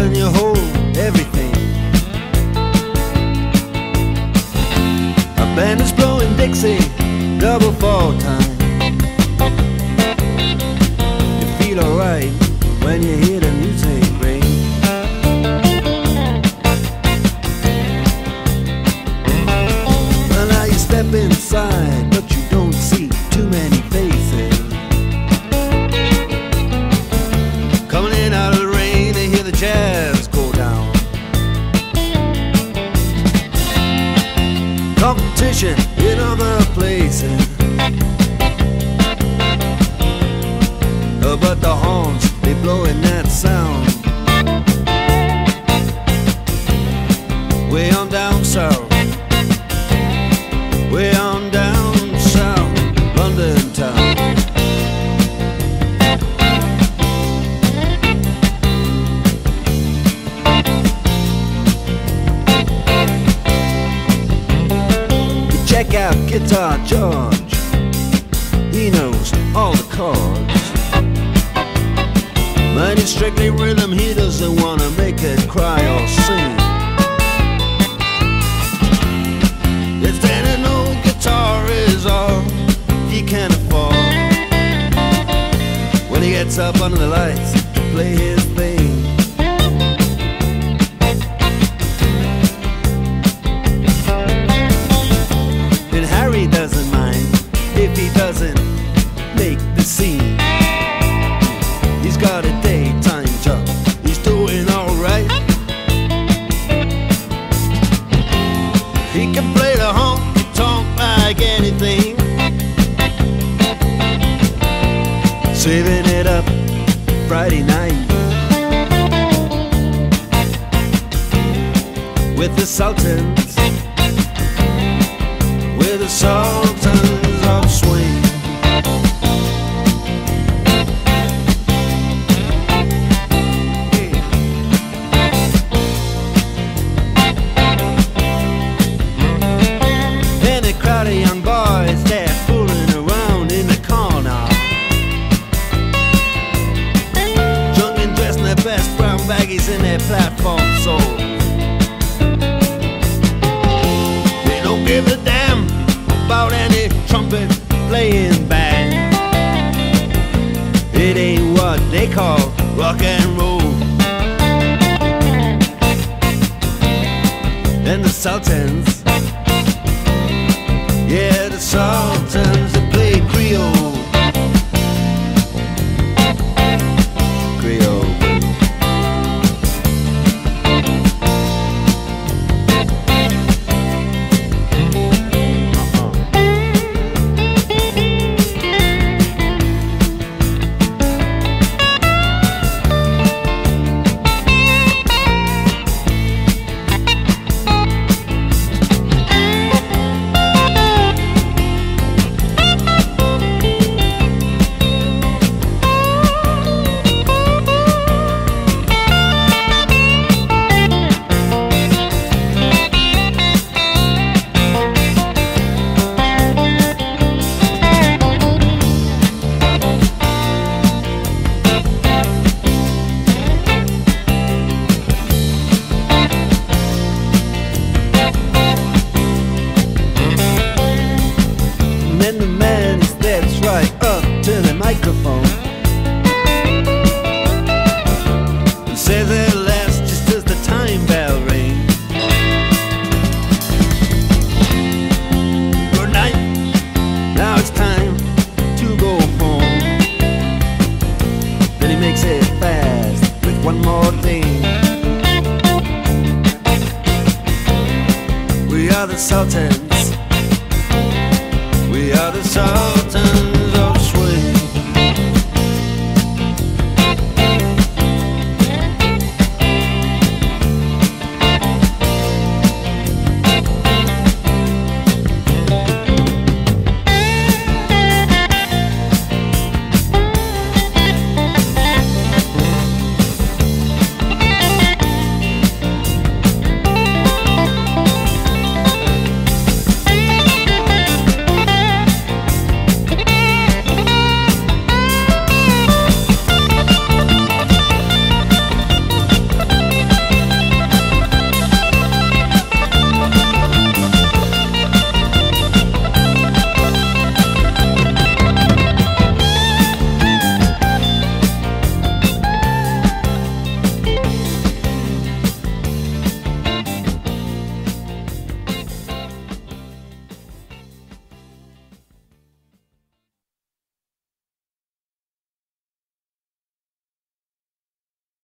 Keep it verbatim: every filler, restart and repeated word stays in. when you hold everything. A band is blowing Dixie, double fall time. You feel alright when you hear the music ring. Well, now you step inside, but you don't see too many faces coming in out of the rain to hear the jazz go down. Competition in other places, but the horns, they blowing that sound way on down south, way on down south, London town. You check out Guitar George, he knows all the chords. But it's strictly rhythm, he doesn't wanna make it cry or sing. If then an old guitar is all he can afford, when he gets up under the lights to play his thing. And Harry doesn't mind if he doesn't make the scene. He's got a daytime job, he's doing alright. He can play the honky-tonk like anything, saving it up Friday night with the Sultans, with the Sultans of Swing. The young boys, they're fooling around in the corner, drunk and dressed in their best brown baggies in their platform soles. They don't give a damn about any trumpet playing band. It ain't what they call rock and roll. And the Sultans, yeah, the Sultans, they play Creole, Creole. Microphone and says it lasts just as the time bell rings. Good night, now it's time to go home. Then he makes it fast with one more thing. We are the Sultans, we are the Sultans.